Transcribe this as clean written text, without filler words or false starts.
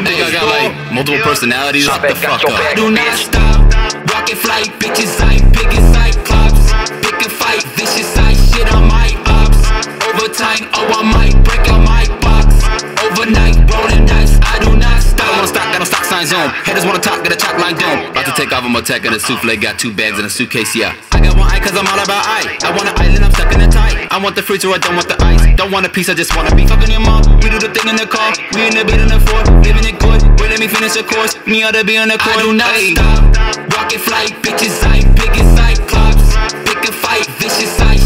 my nigga got like multiple personalities. Shut the fuck up. I do not stop. Rocket flight, bitches, I pick a Cyclops. Pick a fight, vicious, I shit on my ops. Overtime, oh, I might break out my box. Overnight, rolling dice, I do not stop. I'm on stock, got a stock sign zone. Haters wanna talk, got a chalk line dome. About to take off, I'm attacking a souffle. Got 2 bags and a suitcase, yeah. I got 1 eye, cause I'm all about eye. I want an island, I'm stuck in a tie. I want the freezer, I don't want the ice. Don't want a piece, I just wanna be fucking your mom. We do the thing in the car, we in the bed in the floor, living it good. Wait, let me finish the course. Me oughta be on the court. I do not stop. Rocket flight, bitches, I pick a Cyclops. Pick a fight, vicious, I